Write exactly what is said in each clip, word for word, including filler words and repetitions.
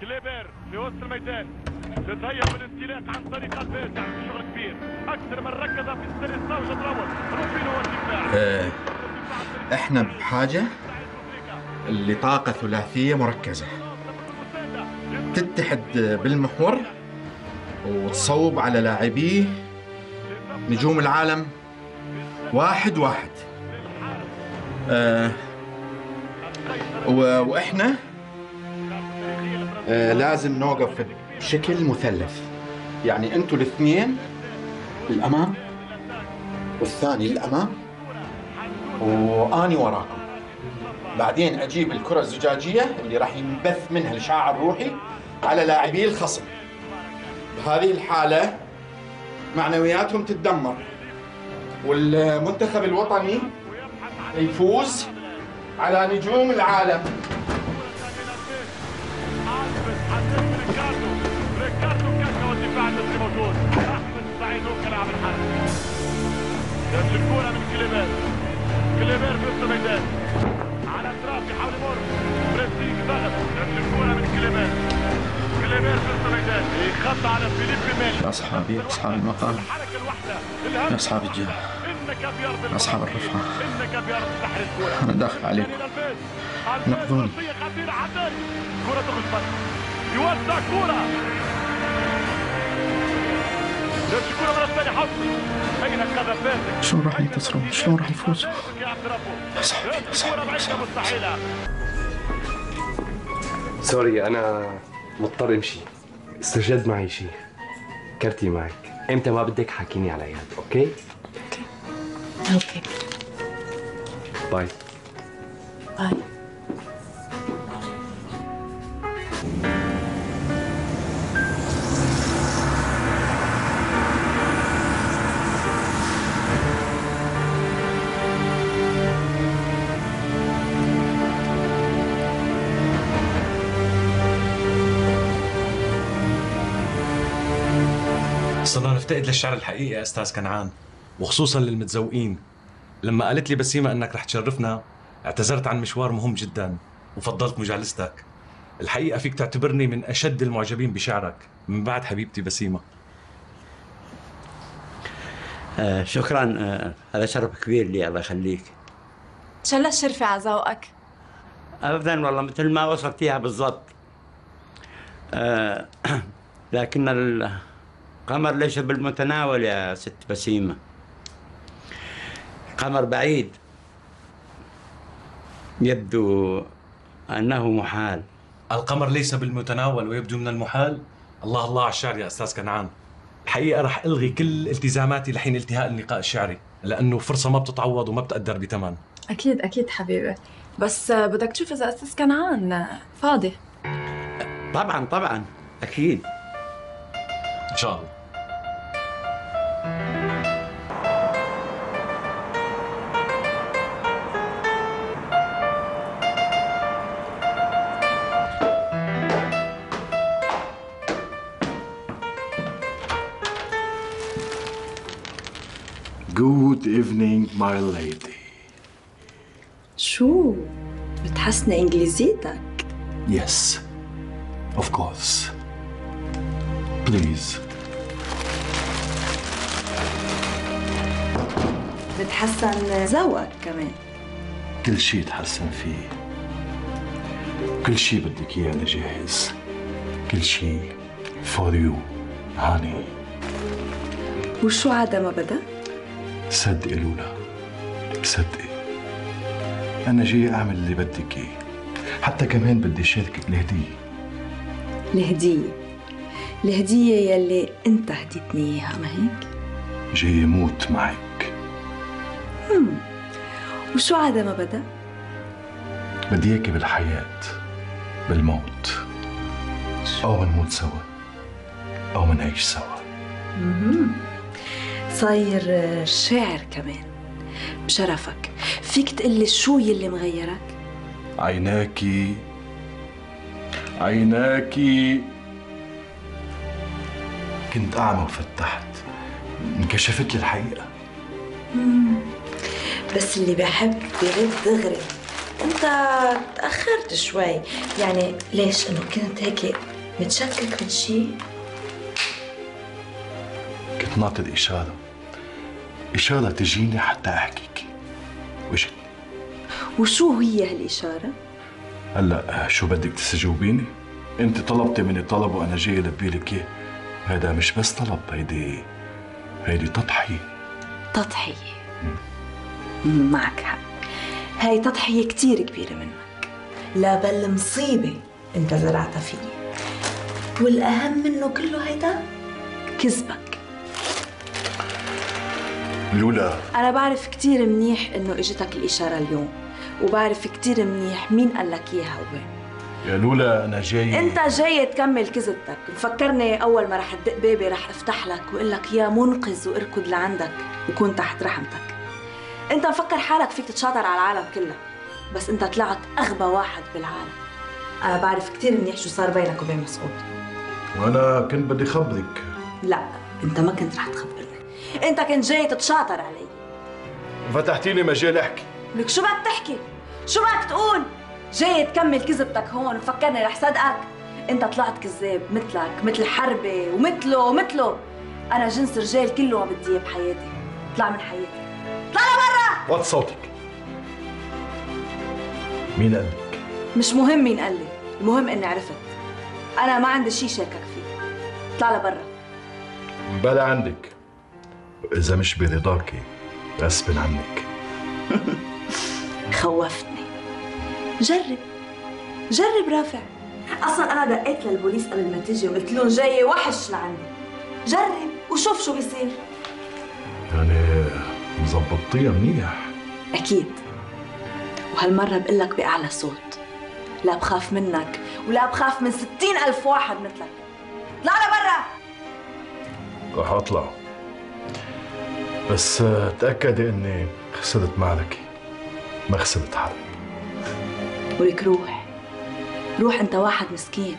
كليبر في وسط الميدان تتهيأ بالانطلاق عن طريق البيت، يعني شغل كبير اكثر من ركز في الثالثه وجد الاول روبينو هو الدفاع. احنا بحاجه لطاقه ثلاثيه مركزه تتحد بالمحور وتصوب على لاعبيه نجوم العالم واحد واحد. آه واحنا آه لازم نوقف بشكل مثلث، يعني انتوا الاثنين الامام والثاني الامام واني وراكم، بعدين اجيب الكره الزجاجيه اللي راح ينبث منها الاشعاع الروحي على لاعبي الخصم. بهذه الحاله معنوياتهم تتدمر والمنتخب الوطني يفوز على نجوم العالم. أصحابي أصحاب المقام، أصحاب الجاه، أصحاب الرفعة، أنا داخل عليكم، نقضوني. شلون راح ينتصرون؟ شلون راح يفوزوا؟ أصحابي أصحابي أصحابي. سوري أنا مضطر أمشي، استجد معي شيء، كرتي معك، امتى ما بدك حكيني على اياد، اوكي؟ اوكي اوكي باي باي. صرنا نفتقد للشعر الحقيقي يا استاذ كنعان، وخصوصا للمتذوقين. لما قالت لي بسيمه انك رح تشرفنا اعتذرت عن مشوار مهم جدا وفضلت مجالستك. الحقيقه فيك تعتبرني من اشد المعجبين بشعرك من بعد حبيبتي بسيمه. آه شكرا، آه هذا شرف كبير لي، الله يخليك. ان شاء الله الشرفه على ذوقك. ابدا والله مثل ما وصفتيها بالضبط. آه لكن ال قمر ليس بالمتناول يا ست بسيمة، قمر بعيد، يبدو أنه محال. القمر ليس بالمتناول ويبدو من المحال؟ الله الله على الشعر يا أستاذ كنعان. الحقيقة رح ألغي كل التزاماتي لحين انتهاء اللقاء الشعري، لأنه فرصة ما بتتعوض وما بتقدر بثمن. أكيد أكيد حبيبي، بس بدك تشوف إذا أستاذ كنعان فاضي. طبعا طبعا أكيد إن شاء الله. Good evening, my lady. شو؟ بتحسن إنجليزيتك؟ Yes, of course. Please. بتحسن ذوقك كمان. كل شيء تحسن فيه، كل شيء بدك اياه انا جاهز، كل شيء فور يو هاني. وشو عدا ما بدا؟ صدقي لولا، صدقي انا جاي اعمل اللي بدك اياه، حتى كمان بدي شاركك الهديه. الهديه الهديه يلي انت هديتني اياها، ما هيك؟ جاي اموت معك. مم. وشو عدا ما بدا؟ بدي اياكي بالحياة، بالموت، أو منموت سوا أو منعيش سوا. مم. صاير شاعر كمان، بشرفك فيك تقلي شو يلي مغيرك؟ عيناكي عيناكي، كنت أعمى وفتحت، انكشفت لي الحقيقة. مم. بس اللي بحب بيرد دغري، انت تاخرت شوي، يعني ليش انه كنت هيك متشكك من شيء؟ كنت ناطر إشارة إشارة تجيني حتى أحكيكي، وجدتني. وشو هي هالإشارة؟ هلا شو بدك تستجوبيني؟ أنت طلبتي مني طلب وأنا جاي لبيلك إياه. هذا مش بس طلب، هيدي هيدي تضحية. تضحية؟ مم. معك حق، هاي تضحية كتير كبيرة منك، لا بل مصيبة أنت زرعتها فيي، والأهم منه كله هيدا كذبك. لولا أنا بعرف كتير منيح إنه إجتك الإشارة اليوم، وبعرف كتير منيح مين قال لك إياها وين. يا لولا أنا جاي أنت جاي تكمل كذبتك، مفكرني أول ما رح تدق بابي رح أفتح لك وأقول لك يا منقذ وأركض لعندك وكون تحت رحمتك. أنت مفكر حالك فيك تتشاطر على العالم كله، بس أنت طلعت أغبى واحد بالعالم. أنا بعرف كتير منيح شو صار بينك وبين مسعود. وأنا كنت بدي خبرك. لا، أنت ما كنت رح تخبرني، أنت كنت جاي تتشاطر علي. فتحتي لي مجال أحكي. لك شو بدك تحكي؟ شو بدك تقول؟ جاي تكمل كذبتك هون وفكرني رح صدقك؟ انت طلعت كذاب مثلك، مثل حربه ومثله ومثله. انا جنس رجال كله ما بدي اياه بحياتي، اطلع من حياتي، اطلع لبرا. وات صوتك. مين قال لك؟ مش مهم مين قال لي، المهم اني عرفت. انا ما عندي شيء شاكك فيه، اطلع لبرا. بلا عندك، واذا مش برضاكي غصب عنك. خوفتني. جرب جرب رافع، اصلا انا دقيت للبوليس قبل ما تيجي وقلت لهم جايه وحش لعندي. جرب وشوف شو بيصير. يعني مظبطتيها منيح؟ اكيد، وهالمره بقول لك باعلى صوت، لا بخاف منك ولا بخاف من ستين الف واحد مثلك. اطلع لبرا. رح اطلع، بس تاكدي اني خسرت معركه ما خسرت حرب. ولك روح روح، انت واحد مسكين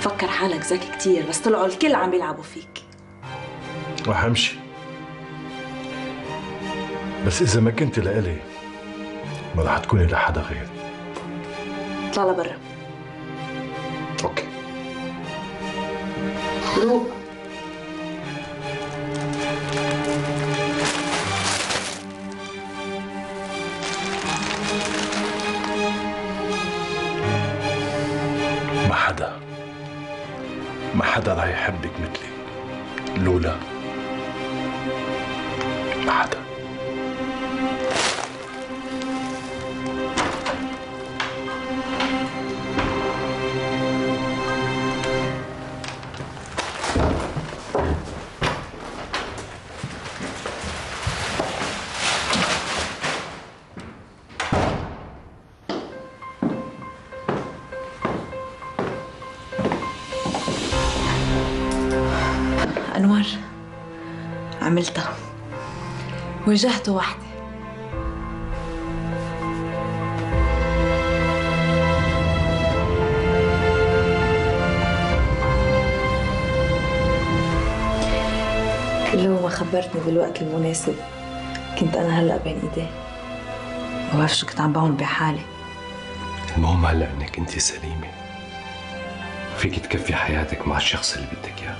فكر حالك ذكي كتير، بس طلعوا الكل عم بيلعبوا فيك. رح امشي، بس اذا ما كنت لإلي ما رح تكوني لحدا غيري. اطلع لبرا. اوكي روح. ما حدا رح يحبك مثلي لولا، ما حدا. أنور، عملتها، واجهته وحدي. لو ما خبرتني بالوقت المناسب كنت أنا هلأ بين إيديه، ما بعرف شو كنت عم بعمل بحالي. المهم هلأ إنك أنت سليمة، فيك تكفي حياتك مع الشخص اللي بدك إياه.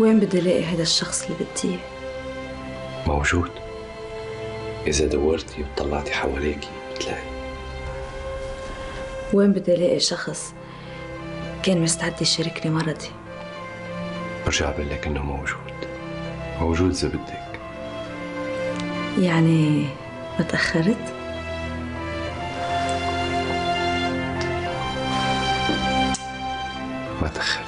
وين بدي الاقي هذا الشخص اللي بدي اياه؟ موجود، إذا دورتي وطلعتي حواليكي بتلاقي. وين بدي الاقي شخص كان مستعد يشاركني مرضي؟ برجع بقول لك إنه موجود، موجود إذا بدك. يعني ما تأخرت؟ ما تأخرت.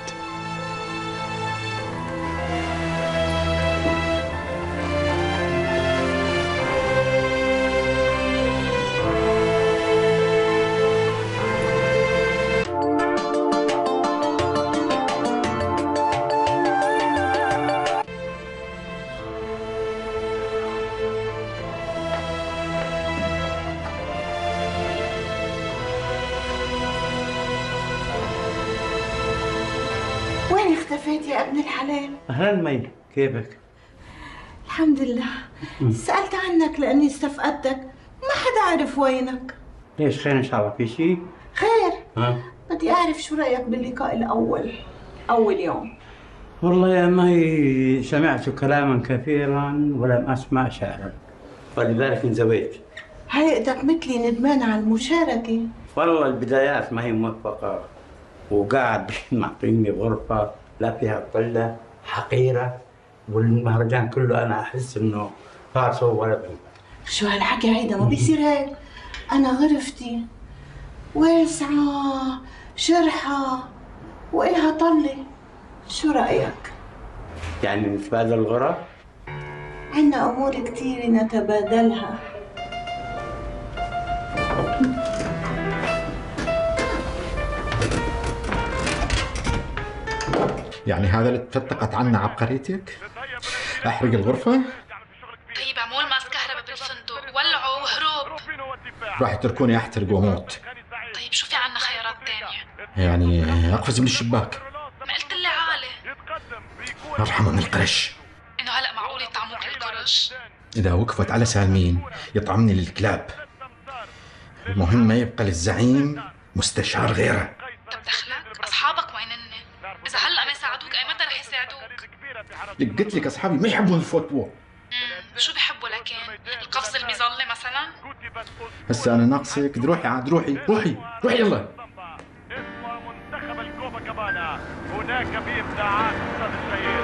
اختفيت يا ابن الحلال. اهلا مي، كيفك؟ الحمد لله. سألت عنك لاني استفقدتك، ما حدا عرف وينك. ليش خير ان شاء الله؟ في شيء؟ خير. ها؟ بدي أعرف شو رأيك باللقاء الأول أول يوم؟ والله يا مي سمعت كلاما كثيرا ولم أسمع شعرا، ولذلك انزوجت. هيئتك مثلي ندمان على المشاركة. والله البدايات ما هي موفقة، وقاعد معطيني غرفة لا فيها طلة، حقيرة، والمهرجان كله أنا أحس إنه فارسه ولا بنفع. شو هالحكي هيدا؟ ما بيصير هيك. أنا غرفتي واسعة شرحة وإلها طلة، شو رأيك؟ يعني نتبادل الغرف؟ عنا أمور كتير نتبادلها. يعني هذا اللي تفتقت عنا عبقريتك؟ أحرق الغرفة؟ طيب عمول ماس كهرباء بالفندق، ولعوا وهروب. راح يتركوني أحترق وأموت. طيب شو في عنا خيارات تانية؟ يعني أقفز من الشباك. ما قلت لي عالي. أرحم من القرش. إنه هلأ معقول يطعموك القرش؟ إذا وقفت على سالمين يطعمني للكلاب. المهم ما يبقى للزعيم مستشار غيره. طب دخلك؟ أصحابك وينن؟ إذا هلأ ما يساعدوك أي متى رح يساعدوك؟ لك قلت لك أصحابي ما يحبوا الفتوى. امم شو بحبوا لكن؟ القفز المظلة مثلا؟ هسا أنا ناقصك روحي عاد روحي روحي روحي يلا. منتخب الكوبا كابانا هناك في إبداعات أستاذ الشهير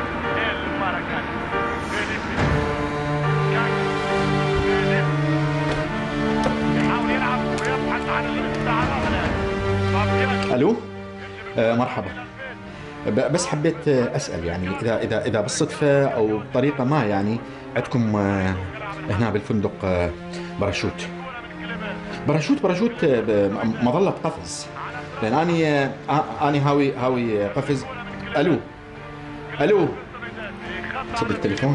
يحاول يلعب ويبحث عن الإبداع. ألو؟ آه مرحبا. بس حبيت اسال يعني اذا اذا اذا بالصدفه او بطريقه ما يعني عندكم هنا بالفندق باراشوت باراشوت باراشوت مظله قفز، لان اني اني هاوي هاوي قفز. الو الو صدق التليفون.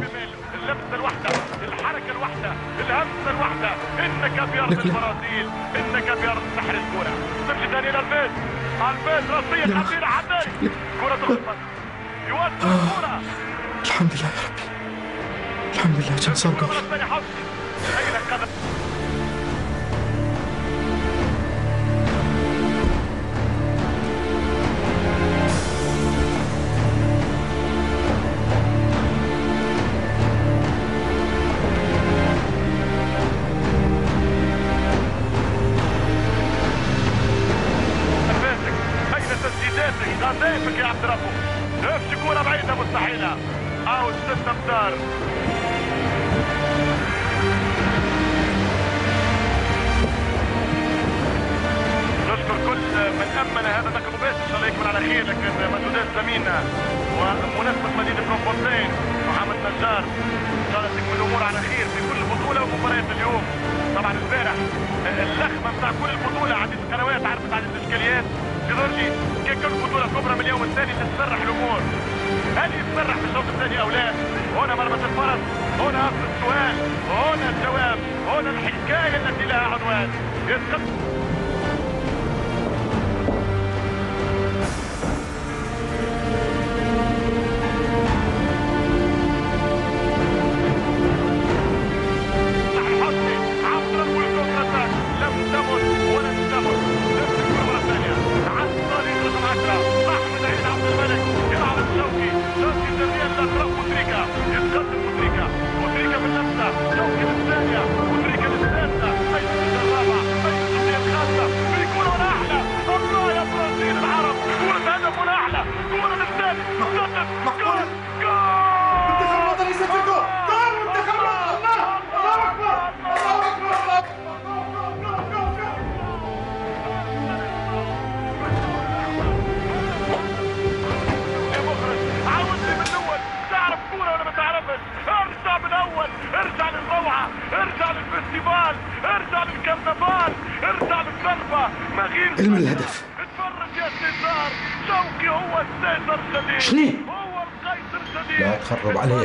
اللمسه الوحده، الحركه الوحده، الهمسه الوحده، انك في ارض البرازيل، انك في ارض سحر الكره. ترجع ثاني للبيت. البيت راسيه حبيبي حبيبي كره القدم يوصل الكره. الحمد لله يا ربي الحمد لله كان صار جول.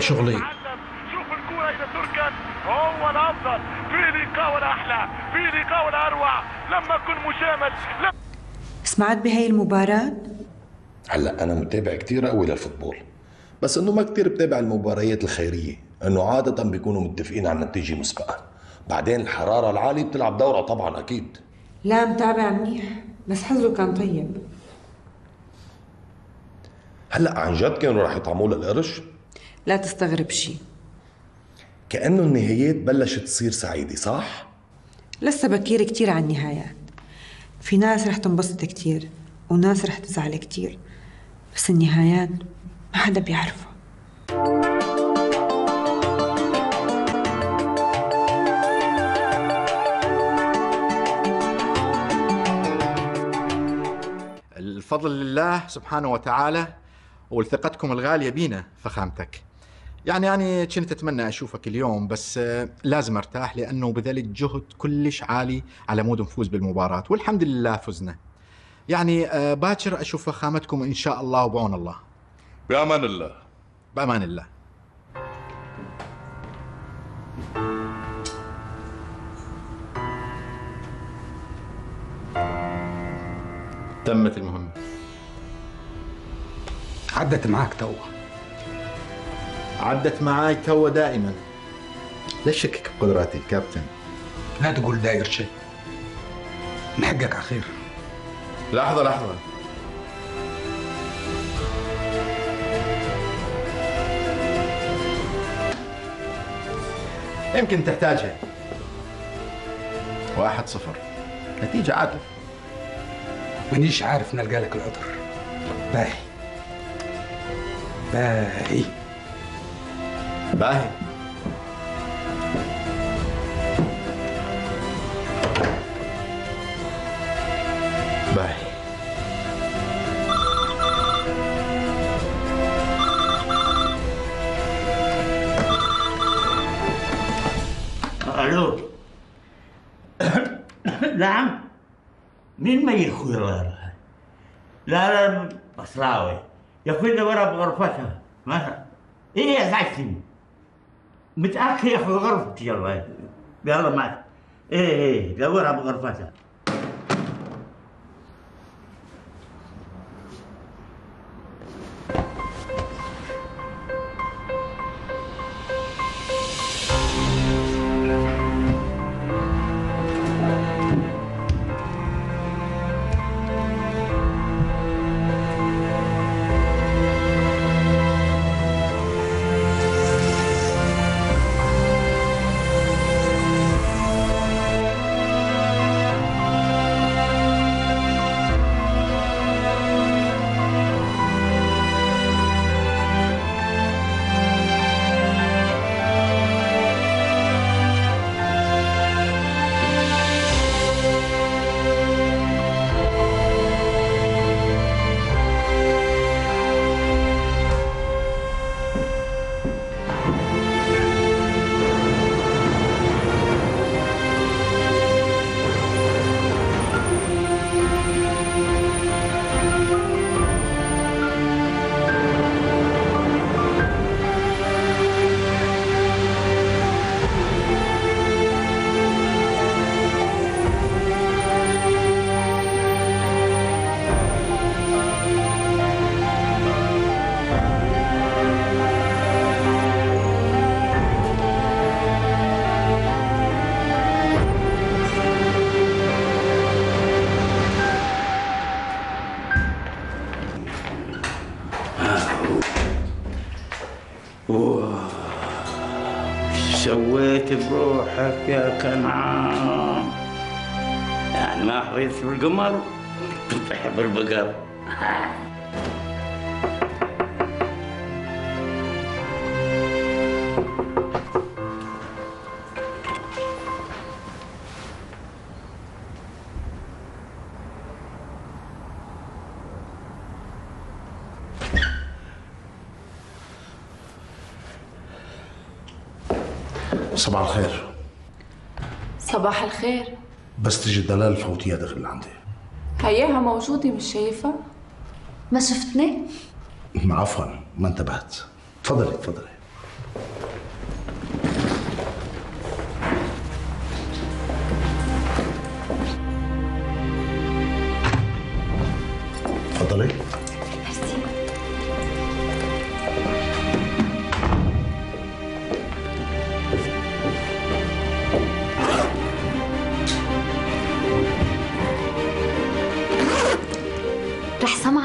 شغلي. شوف الكرة إذا تركت هو الأفضل، في لقاء ولا أحلى، في لقاء ولا أروع، لما أكون مشامل. سمعت بهي المباراة؟ هلا أنا متابع كثير قوي للفوتبول، بس إنه ما كثير بتابع المباريات الخيرية، إنه عادة بيكونوا متفقين على نتيجة مسبقة، بعدين الحرارة العالية بتلعب دورها طبعاً أكيد. لا متابع منيح، بس حظه كان طيب. هلا عن جد كانوا رح يطعموا له القرش؟ لا تستغرب شيء. كأنه النهايات بلشت تصير سعيدة، صح؟ لسه بكير كتير على النهايات. في ناس رح تنبسط كتير وناس رح تزعل كتير، بس النهايات ما حدا بيعرفها. الفضل لله سبحانه وتعالى ولثقتكم الغالية بينا فخامتك. يعني يعني كنت أتمنى أشوفك اليوم، بس لازم أرتاح لأنه بذلت جهد كلش عالي على مود نفوز بالمباراة، والحمد لله فزنا. يعني باكر أشوف فخامتكم إن شاء الله وبعون الله. بأمان الله. بأمان الله. تمت المهمة. عدت معاك توه. عدت معاي تو دائما. ليش شكك بقدراتي كابتن؟ لا تقول داير شيء. من حقك على خير. لحظة لحظة. يمكن تحتاجها. واحد صفر. نتيجة عادلة. مانيش عارف نلقى لك العذر. باهي. باهي. باهي. باهي. الو. نعم. مين مي خويا ورا؟ لا لا بصراوي. يا خويا ورا بغرفتها. ما ايه ازعجتني. متأخر يا أخو غرفتي، يلا يلا معك. إيه إيه دورها بغرفتها. بروحك يا كنعان، يعني ما حريص بالقمر تحب البقر. صباح الخير. صباح الخير. بس تجي الدلالة الفوتية داخل عندي. هياها موجودة، مش شايفة؟ ما شفتني؟ عفوا ما انتبهت. تفضلي تفضلي. تفضلي.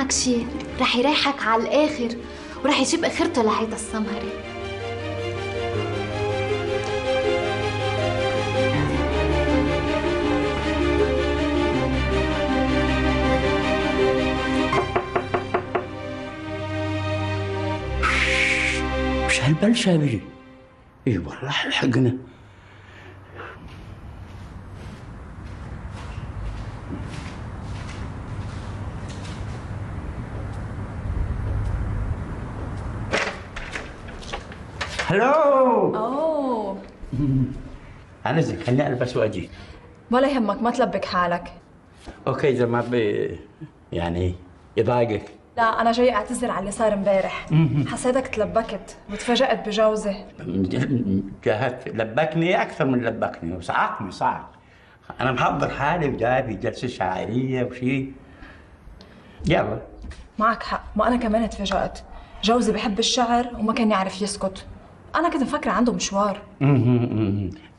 شيء راح يريحك على الاخر وراح يجيب اخرته لهيدا السمهري. مش هالبلشة يا بيجي. اي والله حقنا. هلو. اوه انا زين خليني البس واجي. ولا يهمك ما تلبك حالك. اوكي اذا ما بي يعني يضايقك. لا انا جاي اعتذر على اللي صار امبارح. حسيتك تلبكت وتفاجأت بجوزي. جاهدت لبكني اكثر من لبكني وصعقني صعق. انا محضر حالي وجايب جلسه شاعريه وشيء. يلا معك حق، ما انا كمان تفاجأت. جوزي بحب الشعر وما كان يعرف يسكت. أنا كنت مفكرة عنده مشوار.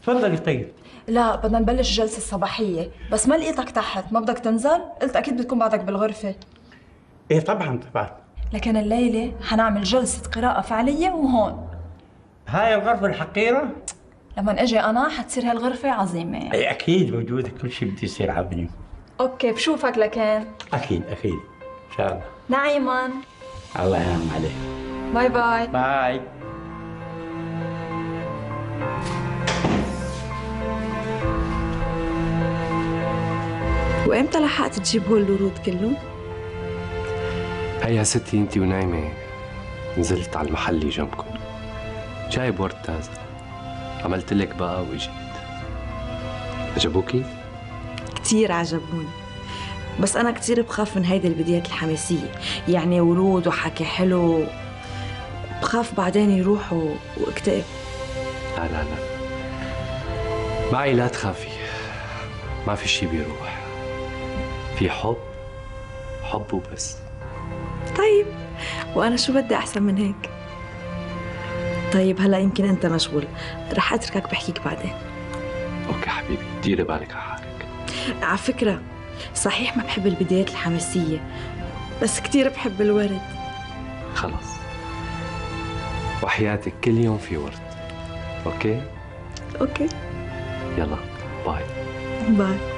تفضلي طيب. لا بدنا نبلش الجلسة الصباحية، بس ما لقيتك تحت، ما بدك تنزل؟ قلت أكيد بتكون بعدك بالغرفة. إيه طبعاً طبعاً. لكن الليلة حنعمل جلسة قراءة فعلية وهون. هاي الغرفة الحقيرة؟ لما أجي أنا حتصير هالغرفة عظيمة يعني. إيه أكيد بوجودك كل شيء بده يصير عظيم. أوكي بشوفك لكن. أكيد أكيد إن شاء الله. نعيماً. الله ينعم عليك. باي باي. باي. وامتى لحقت تجيب هول الورود كلهم؟ هيا ستي انتي ونايمة نزلت على المحلي جنبكم جايب ورد تازة، عملت لك بقى واجيت. عجبوكي؟ كثير عجبوني، بس أنا كثير بخاف من هيدي البدايات الحماسية، يعني ورود وحكي حلو بخاف بعدين يروحوا واكتئب. لا لا لا معي لا تخافي، ما في شي بيروح، في حب حب وبس. طيب وانا شو بدي احسن من هيك؟ طيب هلا يمكن انت مشغول، رح اتركك بحكيك بعدين. اوكي حبيبي ديري بالك على حالك. على فكرة صحيح ما بحب البدايات الحماسية بس كثير بحب الورد. خلص وحياتك كل يوم في ورد. اوكي؟ اوكي يلا باي باي.